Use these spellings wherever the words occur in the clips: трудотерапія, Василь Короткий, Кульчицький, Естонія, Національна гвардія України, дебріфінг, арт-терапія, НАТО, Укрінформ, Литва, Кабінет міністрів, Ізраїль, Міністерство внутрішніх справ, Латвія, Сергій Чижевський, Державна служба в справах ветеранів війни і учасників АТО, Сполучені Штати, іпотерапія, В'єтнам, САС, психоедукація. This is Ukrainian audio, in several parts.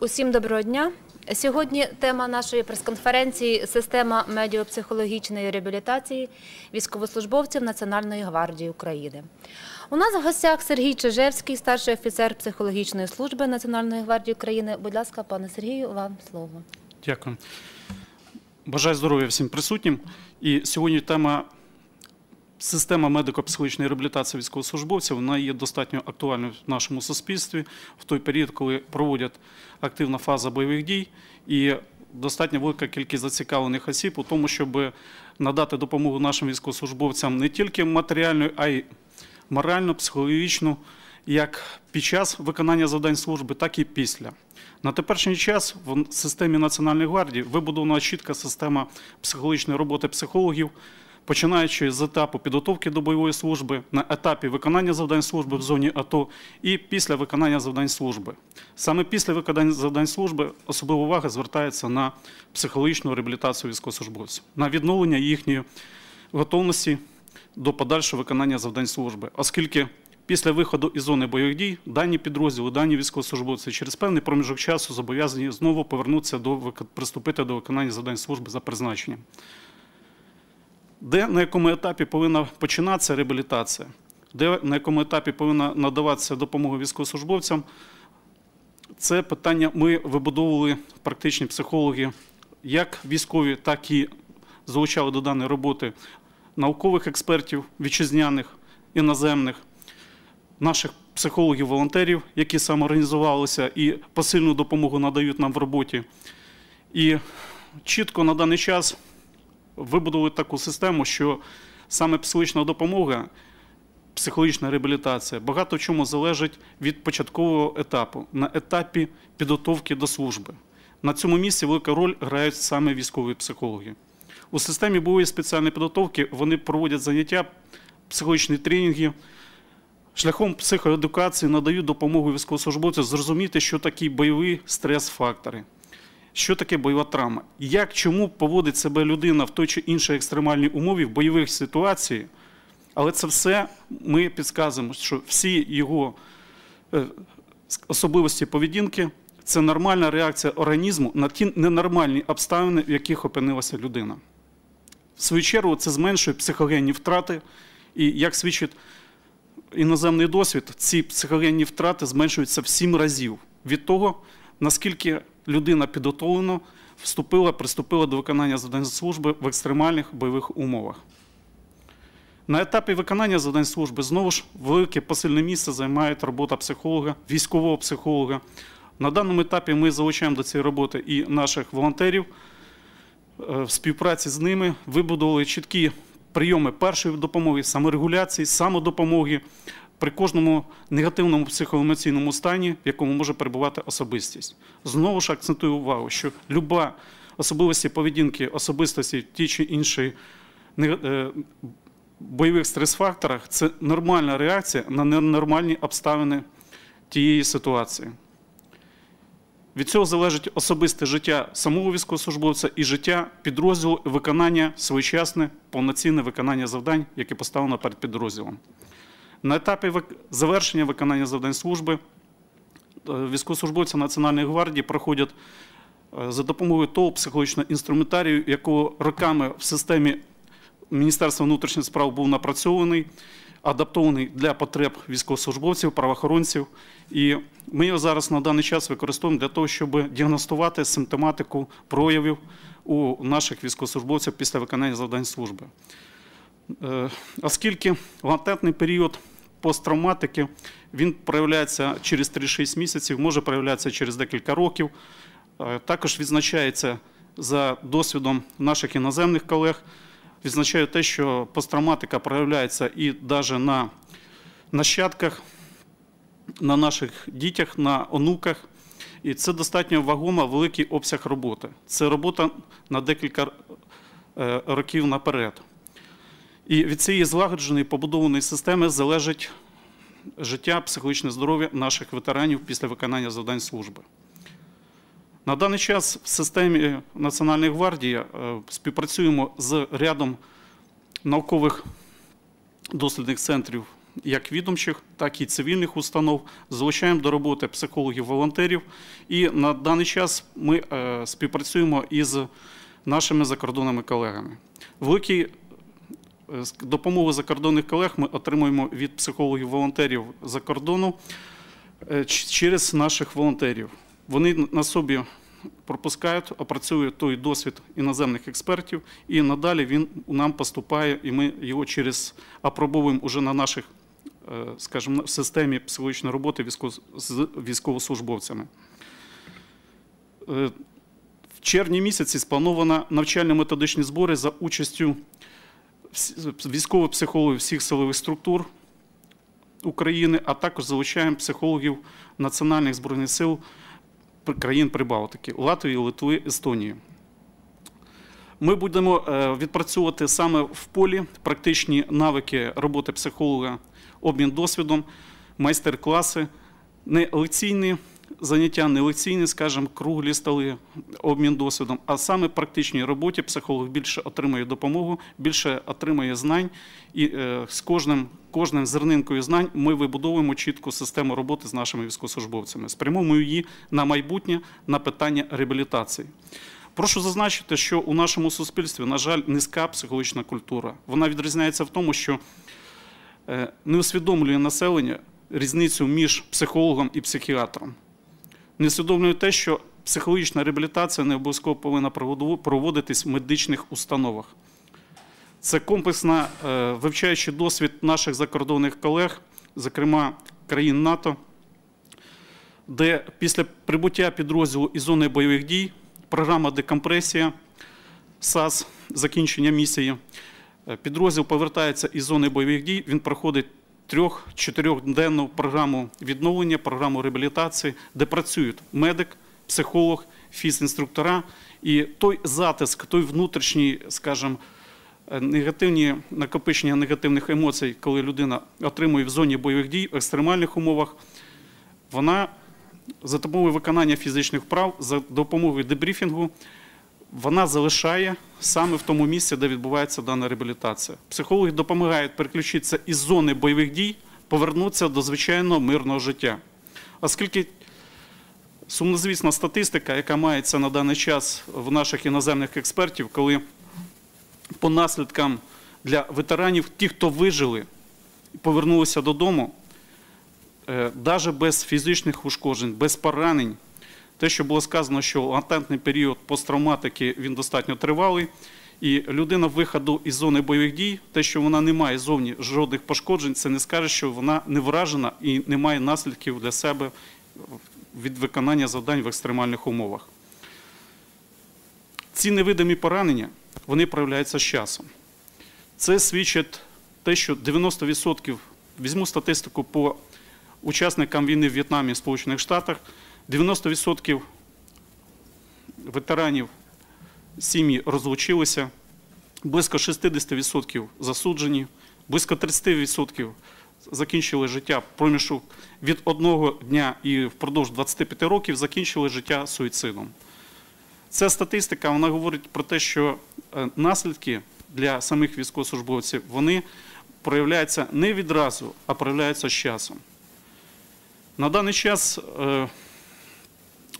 Усім доброго дня. Сьогодні тема нашої прес-конференції – система медіопсихологічної реабілітації військовослужбовців Національної гвардії України. У нас в гостях Сергій Чижевський, старший офіцер психологічної служби Національної гвардії України. Будь ласка, пане Сергію, вам слово. Дякую. Бажаю здоров'я всім присутнім. І сьогодні тема система медико-психологічної реабілітації військовослужбовців, вона є достатньо актуальною в нашому суспільстві в той період, коли проводять активна фаза бойових дій і достатньо велика кількість зацікавлених осіб у тому, щоб надати допомогу нашим військовослужбовцям не тільки матеріальну, а й моральну, психологічну, як під час виконання завдань служби, так і після. На теперішній час в системі Національної гвардії вибудована чітка система психологічної роботи психологів, починаючи з етапу підготовки до бойової служби, на етапі виконання завдань служби в зоні АТО і після виконання завдань служби. Саме після виконання завдань служби особлива увага звертається на психологічну реабілітацію військовослужбовців, на відновлення їхньої готовності до подальшого виконання завдань служби, оскільки після виходу із зони бойових дій дані підрозділи, дані військовослужбовці через певний проміжок часу зобов'язані знову повернутися приступити до виконання завдань служби за призначенням. Де, на якому етапі повинна починатися реабілітація, де, на якому етапі повинна надаватися допомога військовослужбовцям, це питання ми вибудовували практичні психологи, як військові, так і залучали до даної роботи наукових експертів, вітчизняних, іноземних, наших психологів-волонтерів, які самоорганізувалися і посильну допомогу надають нам в роботі. І чітко на даний час вибудували таку систему, що саме психологічна допомога, психологічна реабілітація багато в чому залежить від початкового етапу, на етапі підготовки до служби. На цьому місці велика роль грають саме військові психологи. У системі бойової спеціальної підготовки вони проводять заняття, психологічні тренінги, шляхом психоедукації надають допомогу військовослужбовцям зрозуміти, що такі бойові стрес-фактори. Що таке бойова травма? Як, чому поводить себе людина в той чи іншій екстремальній умові, в бойових ситуаціях? Але це все ми підказуємо, що всі його особливості поведінки – це нормальна реакція організму на ті ненормальні обставини, в яких опинилася людина. В свою чергу, це зменшує психогенні втрати, і, як свідчить іноземний досвід, ці психогенні втрати зменшуються в 7 разів від того, наскільки людина підготовлено приступила до виконання завдань служби в екстремальних бойових умовах. На етапі виконання завдань служби знову ж велике посильне місце займає робота психолога, військового психолога. На даному етапі ми залучаємо до цієї роботи і наших волонтерів. В співпраці з ними вибудували чіткі прийоми першої допомоги, саморегуляції, самодопомоги при кожному негативному психоемоційному стані, в якому може перебувати особистість. Знову ж акцентую увагу, що люба особливості поведінки особистості в ті чи інші бойових стрес-факторах – це нормальна реакція на ненормальні обставини тієї ситуації. Від цього залежить особисте життя самого військовослужбовця і життя підрозділу, виконання, своєчасне, повноцінне виконання завдань, які поставлено перед підрозділом. На етапі завершення виконання завдань служби військовослужбовці Національної гвардії проходять за допомогою того психологічного інструментарію, якого роками в системі Міністерства внутрішніх справ був напрацьований, адаптований для потреб військовослужбовців, правоохоронців. І ми його зараз на даний час використовуємо для того, щоб діагностувати симптоматику проявів у наших військовослужбовців після виконання завдань служби. Оскільки латентний період посттравматики, він проявляється через 3-6 місяців, може проявлятися через декілька років. Також відзначається за досвідом наших іноземних колег, відзначаю те, що посттравматика проявляється і навіть на нащадках, на наших дітях, на онуках. І це достатньо вагомо великий обсяг роботи. Це робота на декілька років наперед. І від цієї злагодженої, побудованої системи залежить життя, психологічне здоров'я наших ветеранів після виконання завдань служби. На даний час в системі Національної гвардії співпрацюємо з рядом наукових дослідних центрів як відомчих, так і цивільних установ, залучаємо до роботи психологів-волонтерів. І на даний час ми співпрацюємо із нашими закордонними колегами. Великий допомогу закордонних колег ми отримуємо від психологів-волонтерів за кордону через наших волонтерів. Вони на собі пропускають, опрацюють той досвід іноземних експертів, і надалі він нам поступає, і ми його через апробовуємо уже на наших, скажімо, в системі психологічної роботи з військовослужбовцями. В червні місяці сплановано навчально-методичні збори за участю військових психологів всіх силових структур України, а також залучаємо психологів Національних збройних сил країн Прибалтики – Латвії, Литви, Естонії. Ми будемо відпрацьовувати саме в полі практичні навики роботи психолога, обмін досвідом, майстер-класи, не лекційні заняття, не лекційні, скажімо, круглі столи, обмін досвідом, а саме в практичній роботі психолог більше отримує допомогу, більше отримує знань, і з кожним зернинкою знань ми вибудовуємо чітку систему роботи з нашими військовослужбовцями, спрямуємо її на майбутнє, на питання реабілітації. Прошу зазначити, що у нашому суспільстві, на жаль, низька психологічна культура. Вона відрізняється в тому, що не усвідомлює населення різницю між психологом і психіатром. Не усвідомлює те, що психологічна реабілітація не обов'язково повинна проводитись в медичних установах. Це комплексно вивчаючи досвід наших закордонних колег, зокрема країн НАТО, де після прибуття підрозділу із зони бойових дій програма декомпресія САС, закінчення місії, підрозділ повертається із зони бойових дій, він проходить 3-4-денну програму відновлення, програму реабілітації, де працюють медик, психолог, фізінструктора. І той затиск, той внутрішній, скажімо, накопичення негативних емоцій, коли людина отримує в зоні бойових дій, в екстремальних умовах, вона за допомогою виконання фізичних вправ, за допомогою дебріфінгу, вона залишає саме в тому місці, де відбувається дана реабілітація. Психологи допомагають переключитися із зони бойових дій, повернутися до звичайного мирного життя. Оскільки сумнозвісна статистика, яка мається на даний час в наших іноземних експертів, коли по наслідкам для ветеранів ті, хто вижили, повернулися додому, навіть без фізичних ушкоджень, без поранень, те, що було сказано, що латентний період посттравматики, він достатньо тривалий, і людина виходу із зони бойових дій, те, що вона не має зовні жодних пошкоджень, це не скаже, що вона не вражена і не має наслідків для себе від виконання завдань в екстремальних умовах. Ці невидимі поранення, вони проявляються з часом. Це свідчить те, що 90%, візьму статистику по учасникам війни в В'єтнамі і Сполучених Штатах, 90% ветеранів сім'ї розлучилися, близько 60% засуджені, близько 30% закінчили життя проміжок від одного дня і впродовж 25 років закінчили життя суїцидом. Ця статистика, вона говорить про те, що наслідки для самих військовослужбовців, вони проявляються не відразу, а проявляються з часом. На даний час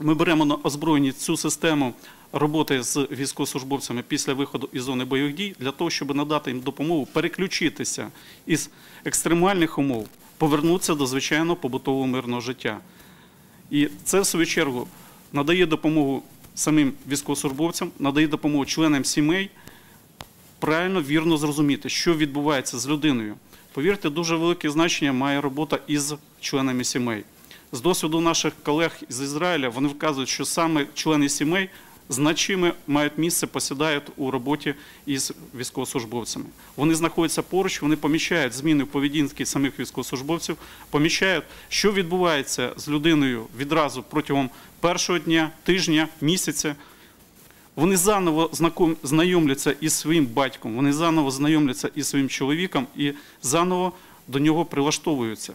ми беремо на озброєння цю систему роботи з військовослужбовцями після виходу із зони бойових дій для того, щоб надати їм допомогу переключитися із екстремальних умов, повернутися до звичайного побутового мирного життя. І це, в свою чергу, надає допомогу самим військовослужбовцям, надає допомогу членам сімей правильно, вірно зрозуміти, що відбувається з людиною. Повірте, дуже велике значення має робота із членами сімей. З досвіду наших колег з Ізраїля, вони вказують, що саме члени сімей значиме мають місце, посідають у роботі із військовослужбовцями. Вони знаходяться поруч, вони помічають зміни в поведінці самих військовослужбовців, помічають, що відбувається з людиною відразу протягом першого дня, тижня, місяця. Вони заново знайомляться із своїм батьком, вони заново знайомляться із своїм чоловіком і заново до нього прилаштовуються.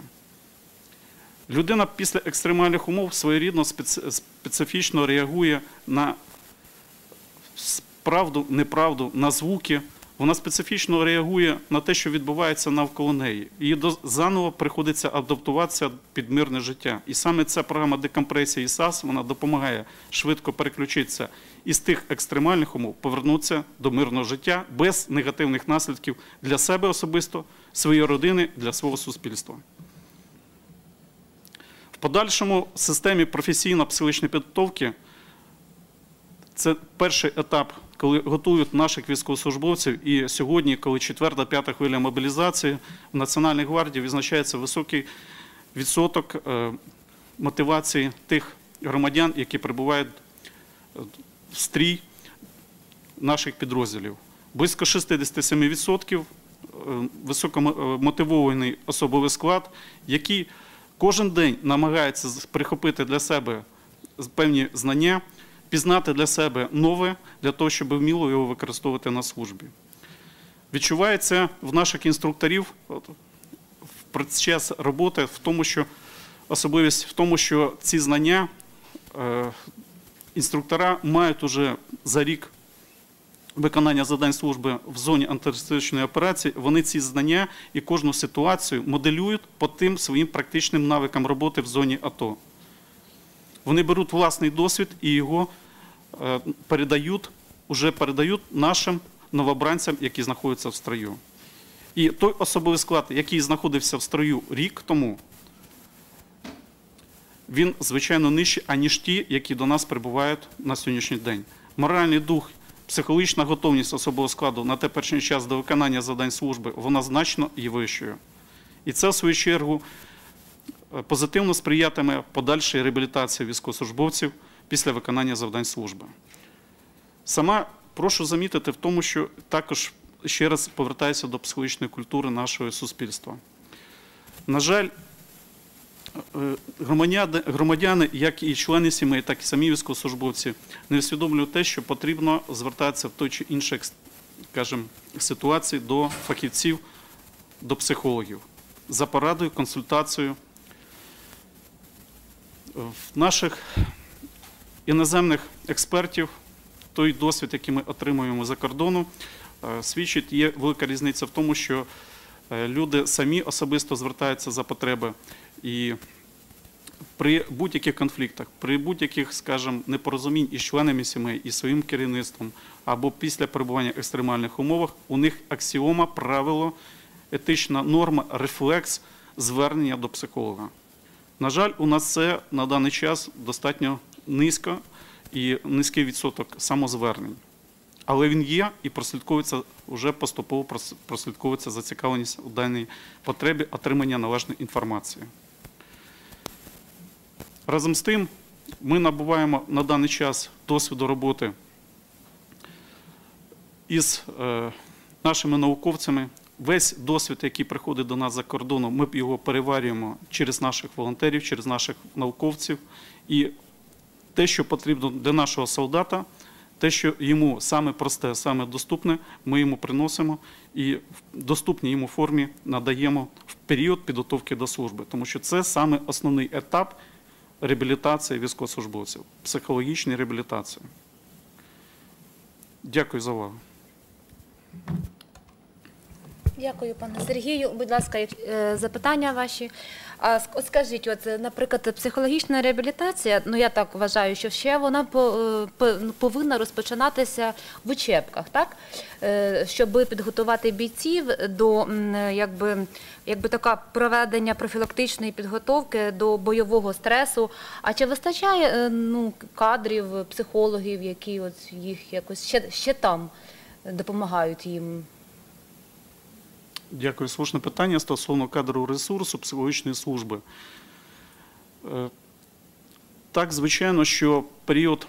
Людина після екстремальних умов своєрідно, специфічно реагує на правду, неправду, на звуки. вона специфічно реагує на те, що відбувається навколо неї. Їй заново приходиться адаптуватися під мирне життя. І саме ця програма декомпресії САС, вона допомагає швидко переключитися із тих екстремальних умов, повернутися до мирного життя без негативних наслідків для себе особисто, своєї родини, для свого суспільства. В подальшому в системі професійно-психологічної підготовки це перший етап, коли готують наших військовослужбовців, і сьогодні, коли 4-5 хвиля мобілізації, в Національній гвардії відзначається високий відсоток мотивації тих громадян, які перебувають в стрій наших підрозділів. Близько 67% високомотивований особовий склад, який кожен день намагається прихопити для себе певні знання, пізнати для себе нове, для того, щоб вміло його використовувати на службі. Відчувається в наших інструкторів під час роботи в тому, що особливість в тому, що ці знання інструктора мають уже за рік виконання завдань служби в зоні антитерористичної операції, вони ці знання і кожну ситуацію моделюють по тим своїм практичним навикам роботи в зоні АТО. Вони беруть власний досвід і його передають нашим новобранцям, які знаходяться в строю. І той особовий склад, який знаходився в строю рік тому, він, звичайно, нижчий, аніж ті, які до нас прибувають на сьогоднішній день. Моральний дух, психологічна готовність особового складу на теперішній час до виконання завдань служби, вона значно є вищою. І це, в свою чергу, позитивно сприятиме подальшій реабілітації військовослужбовців після виконання завдань служби. Сама прошу замітити в тому, що також ще раз повертаюся до психологічної культури нашого суспільства. На жаль, громадяни, як і члени сімей, так і самі військовослужбовці, не усвідомлюють те, що потрібно звертатися в той чи іншій, скажімо, ситуації до фахівців, до психологів за порадою, консультацією. В наших іноземних експертів той досвід, який ми отримуємо за кордону, свідчить, є велика різниця в тому, що люди самі особисто звертаються за потреби. І при будь-яких конфліктах, при будь-яких, скажімо, непорозумінь із членами сімей, і своїм керівництвом, або після перебування в екстремальних умовах, у них аксіома, правило, етична норма, рефлекс звернення до психолога. На жаль, у нас це на даний час достатньо низько і низький відсоток самозвернень. Але він є і прослідковується, вже поступово прослідковується зацікавленість у даній потребі отримання належної інформації. Разом з тим, ми набуваємо на даний час досвіду роботи із нашими науковцями. Весь досвід, який приходить до нас за кордону, ми його переварюємо через наших волонтерів, через наших науковців. І те, що потрібно для нашого солдата, те, що йому саме просте, саме доступне, ми йому приносимо і в доступній йому формі надаємо в період підготовки до служби. Тому що це саме основний етап реабілітації військовослужбовців, психологічної реабілітації. Дякую за увагу. Дякую, пане Сергію. Будь ласка, запитання ваші. Скажіть, наприклад, психологічна реабілітація, я так вважаю, що ще вона повинна розпочинатися в учебках, щоб підготувати бійців до проведення профілактичної підготовки до бойового стресу. А чи вистачає кадрів, психологів, які їх якось ще там допомагають їм? Дякую. Слушне питання стосовно кадрового ресурсу психологічної служби. Так, звичайно, що період,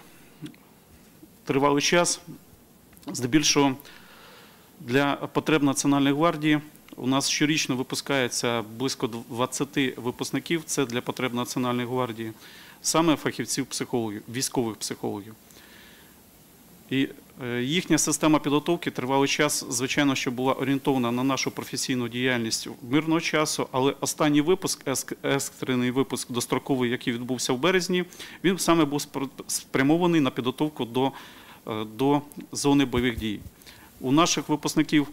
тривалий час, здебільшого для потреб Національної гвардії у нас щорічно випускається близько 20 випускників, це для потреб Національної гвардії, саме фахівців-психологів, військових психологів. І їхня система підготовки тривалий час, звичайно, що була орієнтована на нашу професійну діяльність мирного часу, але останній випуск, екстрений випуск достроковий, який відбувся в березні, він саме був спрямований на підготовку до зони бойових дій. у наших випускників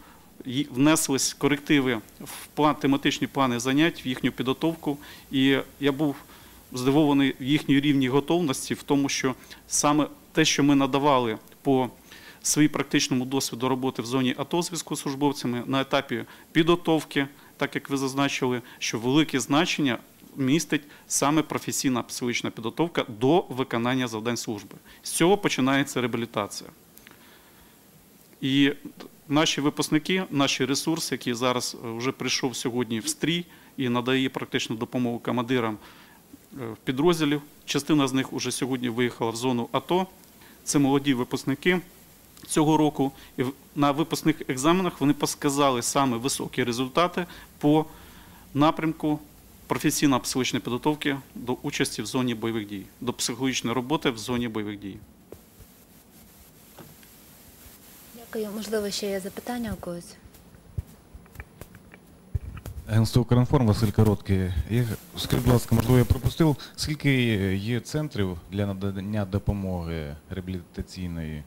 внеслись корективи в тематичні плани занять, в їхню підготовку. І я був здивований в їхній рівні готовності, в тому, що саме те, що ми надавали по своїй практичному досвіду роботи в зоні АТО з військовослужбовцями на етапі підготовки, так як ви зазначили, що велике значення містить саме професійна психологічна підготовка до виконання завдань служби. З цього починається реабілітація. І наші випускники, наші ресурси, які зараз вже прийшов сьогодні в стрій і надає практичну допомогу командирам підрозділів, частина з них вже сьогодні виїхала в зону АТО, це молоді випускники цього року, і на випускних екзаменах вони показали саме високі результати по напрямку професійно-психологічної підготовки до участі в зоні бойових дій, до психологічної роботи в зоні бойових дій. Дякую. Можливо, ще є запитання у когось? Агентство «Укрінформ», Василь Короткий. Скажіть, будь ласка, можливо, я пропустив, скільки є центрів для надання допомоги реабілітаційної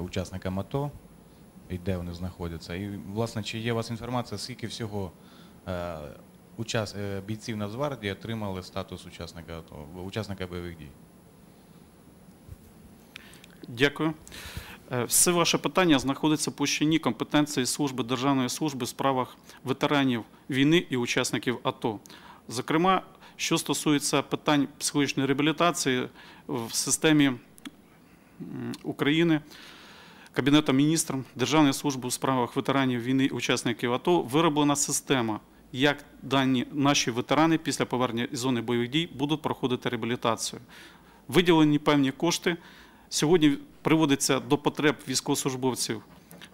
учасникам АТО, і де вони знаходяться? І, власне, чи є у вас інформація, скільки всього бійців Нацгвардії отримали статус учасника АТО, учасника бойових дій? Дякую. Все ваше питання знаходиться в площині компетенції служби Державної служби в справах ветеранів війни і учасників АТО. Зокрема, що стосується питань психологічної реабілітації в системі України, Кабінетом міністрів, Державної служби у справах ветеранів війни і учасників АТО вироблена система, як дані наші ветерани після повернення із зони бойових дій будуть проходити реабілітацію. Виділені певні кошти. Сьогодні приводиться до потреб військовослужбовців,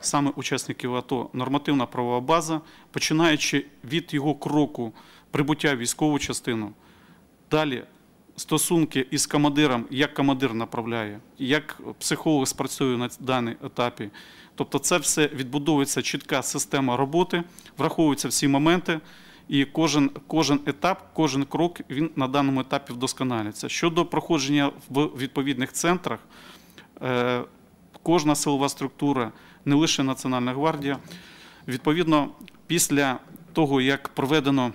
саме учасників АТО, нормативна правова база, починаючи від його кроку прибуття в військову частину. Далі стосунки із командиром, як командир направляє, як психолог спрацює на даний етапі. Тобто це все відбудовується чітка система роботи, враховуються всі моменти, і кожен етап, кожен крок він на даному етапі вдосконалюється. Щодо проходження в відповідних центрах, кожна силова структура, не лише Національна гвардія, відповідно, після того, як проведено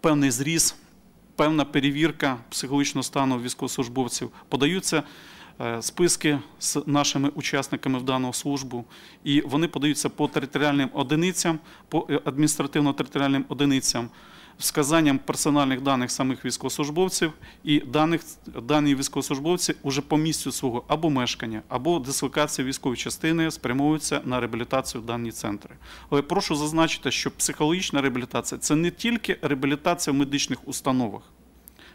певний зріз, певна перевірка психологічного стану військовослужбовців, подаються списки з нашими учасниками в дану службу, і вони подаються по територіальним одиницям, по адміністративно-територіальним одиницям, з вказанням персональних даних самих військовослужбовців, і дані військовослужбовці уже по місцю свого або мешкання, або дислокації військової частини спрямовуються на реабілітацію в дані центри. Але прошу зазначити, що психологічна реабілітація – це не тільки реабілітація в медичних установах.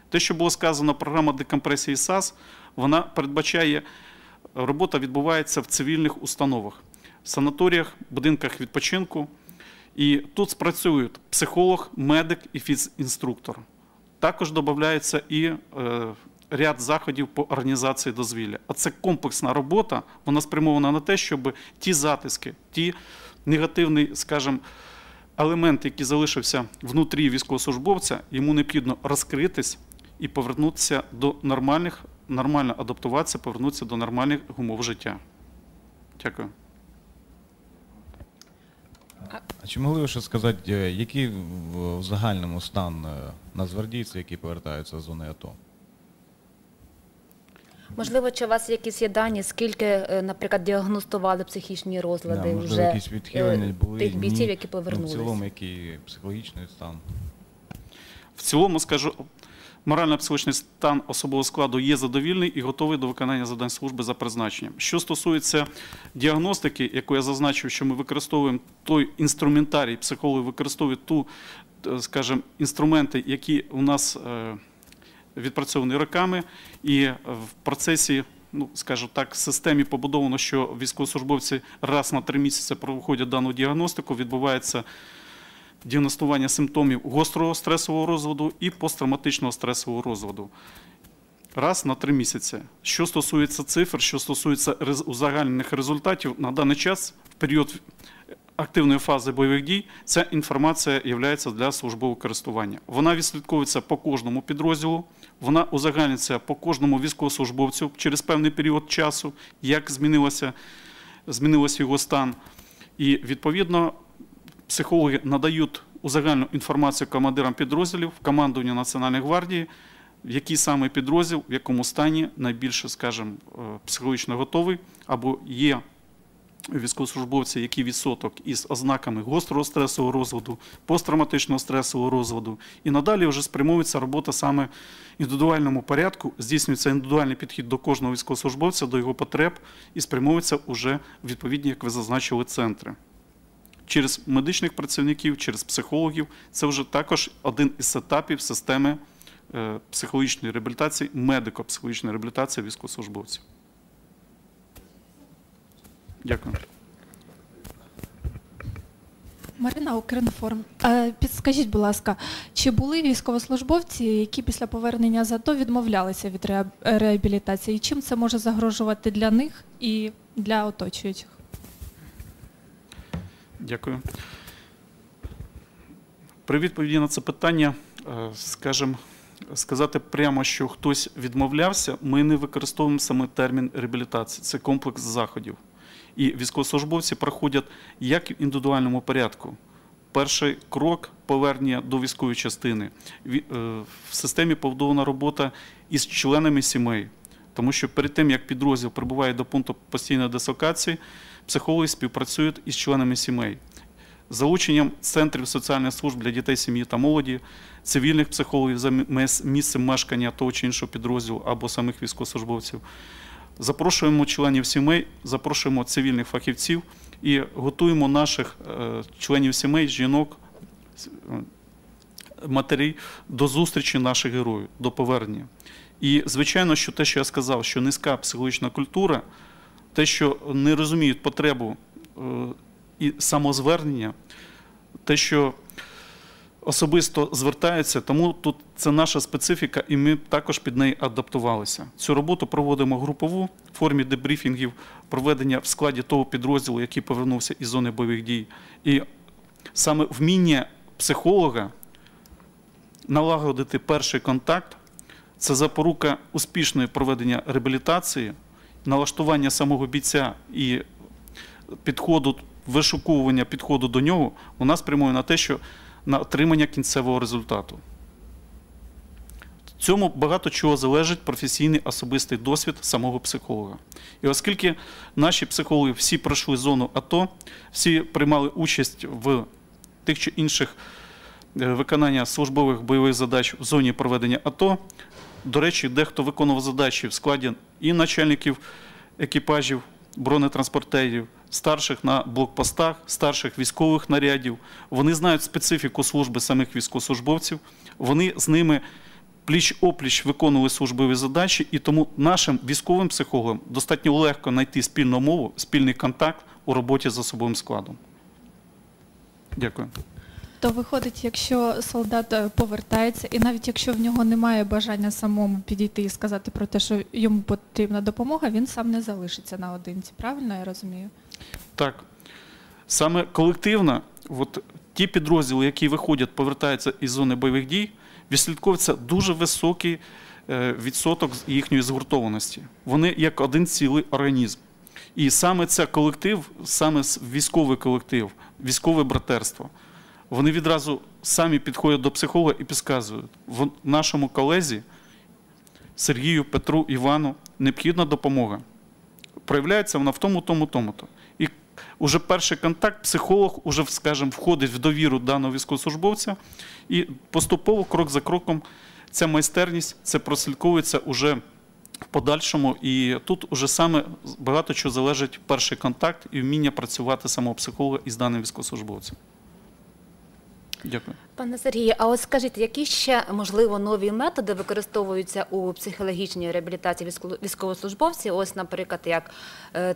Те, що було сказано, програма декомпресії САС, вона передбачає, робота відбувається в цивільних установах, санаторіях, будинках відпочинку. І тут спрацюють психолог, медик і фізінструктор. Також додається і ряд заходів по організації дозвілля. А це комплексна робота, вона спрямована на те, щоб ті затиски, ті негативні, скажімо, елементи, які залишився внутрі військовослужбовця, йому необхідно розкритись і повернутися до нормально адаптуватися, повернутися до нормальних умов життя. Дякую. А чи могли ви ще сказати, який в загальному стан нацгвардійців, які повертаються з зони АТО? Можливо, чи у вас якісь є дані, скільки, наприклад, діагностували психічні розлади вже тих бійців, які повернулися? В цілому, який психологічний стан? В цілому, скажу, морально-психологічний стан особового складу є задовільний і готовий до виконання завдань служби за призначенням. Що стосується діагностики, яку я зазначив, що ми використовуємо той інструментарій, психологи використовують ту, скажімо, інструменти, які у нас відпрацьовані роками, і в процесі, ну, скажу так, в системі побудовано, що військовослужбовці раз на 3 місяці проходять дану діагностику, відбувається діагностування симптомів гострого стресового розладу і посттравматичного стресового розладу. Раз на 3 місяці. Що стосується цифр, що стосується узагальнених результатів, на даний час, в період активної фази бойових дій, ця інформація є для службового користування. Вона відслідковується по кожному підрозділу, вона узагальнюється по кожному військовослужбовцю через певний період часу, як змінився його стан. І, відповідно, психологи надають узагальну інформацію командирам підрозділів, командуванню Національної гвардії, який саме підрозділ, в якому стані найбільше, скажімо, психологічно готовий, або є військовослужбовці, який відсоток із ознаками гострого стресового розладу, посттравматичного стресового розладу. І надалі вже спрямовується робота саме в індивідуальному порядку, здійснюється індивідуальний підхід до кожного військовослужбовця, до його потреб і спрямовується вже відповідні, як ви зазначили, центри. Через медичних працівників, через психологів. Це вже також один із етапів системи психологічної реабілітації, медико-психологічної реабілітації військовослужбовців. Дякую. Марина, Укрінформ. Підскажіть, будь ласка, чи були військовослужбовці, які після повернення з АТО відмовлялися від реабілітації? І чим це може загрожувати для них і для оточуючих? Дякую. При відповіді на це питання, скажімо, сказати прямо, що хтось відмовлявся, ми не використовуємо саме термін реабілітації. Це комплекс заходів. І військовослужбовці проходять як в індивідуальному порядку. Перший крок – повернення до військової частини. В системі побудована робота із членами сімей. Тому що перед тим, як підрозділ прибуває до пункту постійної дислокації, психологи співпрацюють із членами сімей. Залученням центрів соціальних служб для дітей, сім'ї та молоді, цивільних психологів за місцем мешкання того чи іншого підрозділу або самих військовослужбовців. Запрошуємо членів сімей, запрошуємо цивільних фахівців і готуємо наших членів сімей, жінок, матерів до зустрічі наших героїв, до повернення. І, звичайно, що те, що я сказав, що низька психологічна культура, те, що не розуміють потребу і самозвернення, те, що особисто звертаються, тому тут це наша специфіка, і ми також під неї адаптувалися. Цю роботу проводимо групову в формі дебріфінгів, проведення в складі того підрозділу, який повернувся із зони бойових дій. І саме вміння психолога налагодити перший контакт – це запорука успішної проведення реабілітації, налаштування самого бійця і підходу, вишукування підходу до нього, у нас прямує на те, що на отримання кінцевого результату. В цьому багато чого залежить професійний особистий досвід самого психолога. І оскільки наші психологи всі пройшли зону АТО, всі приймали участь в тих чи інших виконаннях службових бойових задач в зоні проведення АТО, до речі, дехто виконував задачі в складі і начальників екіпажів, бронетранспортерів, старших на блокпостах, старших військових нарядів. Вони знають специфіку служби самих військовослужбовців, вони з ними пліч-опліч виконували службові задачі, і тому нашим військовим психологам достатньо легко знайти спільну мову, спільний контакт у роботі з особовим складом. Дякую. То виходить, якщо солдат повертається, і навіть якщо в нього немає бажання самому підійти і сказати про те, що йому потрібна допомога, він сам не залишиться наодинці. Правильно я розумію? Так. Саме колективно, от ті підрозділи, які виходять, повертаються із зони бойових дій, відслідковується дуже високий відсоток їхньої згуртованості. Вони як один цілий організм. І саме це колектив, саме військовий колектив, військове братерство – вони відразу самі підходять до психолога і підказують, в нашому колезі Сергію, Петру, Івану необхідна допомога. Проявляється вона в тому-то. І вже перший контакт, психолог вже, скажімо, входить в довіру даного військовослужбовця і поступово, крок за кроком, ця майстерність, це прослідковується вже в подальшому. І тут вже саме багато чого залежить перший контакт і вміння працювати самого психолога із даним військовослужбовцем. Дякую. Пане Сергію, а ось скажіть, які ще, можливо, нові методи використовуються у психологічній реабілітації військовослужбовців? Ось, наприклад, як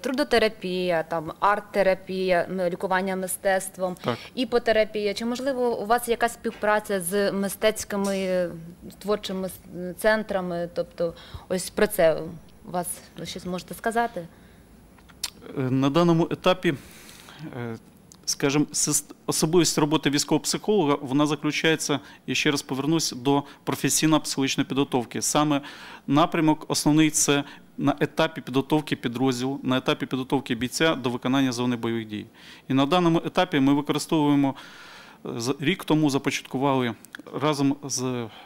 трудотерапія, арт-терапія, лікування мистецтвом, іпотерапія. Чи, можливо, у вас якась співпраця з мистецькими творчими центрами? Тобто, ось про це у вас щось можете сказати? На даному етапі, скажімо, особливість роботи військового психолога, вона заключається, я ще раз повернусь, до професійно-психологічної підготовки. Саме напрямок основний – це на етапі підготовки підрозділу, на етапі підготовки бійця до виконання зони бойових дій. І на даному етапі ми використовуємо, рік тому започаткували разом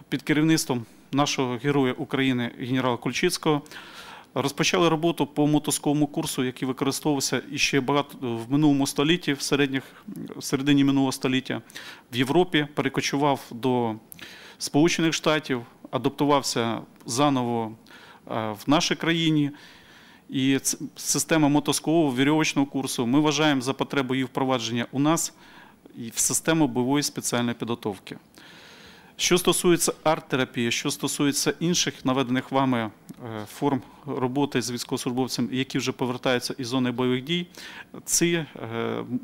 під керівництвом нашого героя України генерала Кульчицького, розпочали роботу по мотузковому курсу, який використовувався ще багато в минулому столітті, в середині минулого століття в Європі, перекочував до Сполучених Штатів, адаптувався заново в нашій країні. І система мотузкового вірьовочного курсу ми вважаємо за потребу її впровадження у нас в систему бойової спеціальної підготовки. Що стосується арт-терапії, що стосується інших наведених вами форм роботи з військовослужбовцями, які вже повертаються із зони бойових дій, ці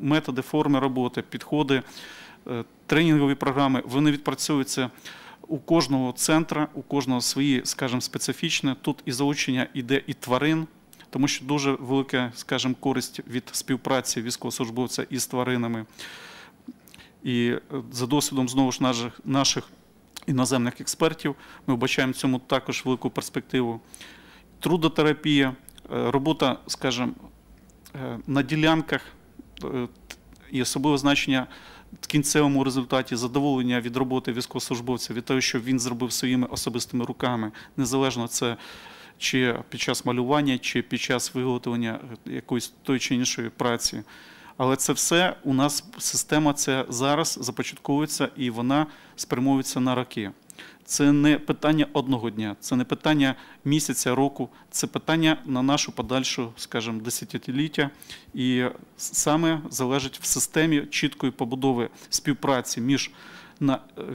методи, форми роботи, підходи, тренінгові програми, вони відпрацьовуються у кожного центру, у кожного свої, скажімо, специфічне. Тут і залучення йде і тварин, тому що дуже велика, скажімо, користь від співпраці військовослужбовця із тваринами. І за досвідом, знову ж, наших іноземних експертів, ми вбачаємо цьому також велику перспективу. Трудотерапія, робота, скажімо, на ділянках і особливе значення в кінцевому результаті задоволення від роботи військовослужбовця, від того, що він зробив своїми особистими руками, незалежно це чи під час малювання, чи під час виготовлення якоїсь тої чи іншої праці. Але це все у нас система ця зараз започатковується і вона спрямовується на роки. Це не питання одного дня, це не питання місяця, року, це питання на нашу подальшу, скажімо, десятиліття. І саме залежить в системі чіткої побудови співпраці між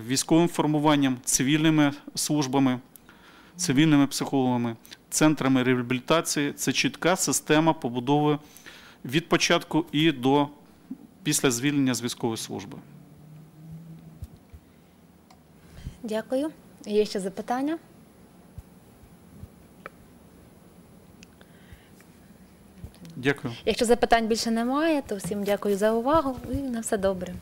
військовим формуванням, цивільними службами, цивільними психологами, центрами реабілітації. Це чітка система побудови від початку і до після звільнення з військової служби. Дякую. Є ще запитання? Дякую. Якщо запитань більше немає, то всім дякую за увагу і на все добре.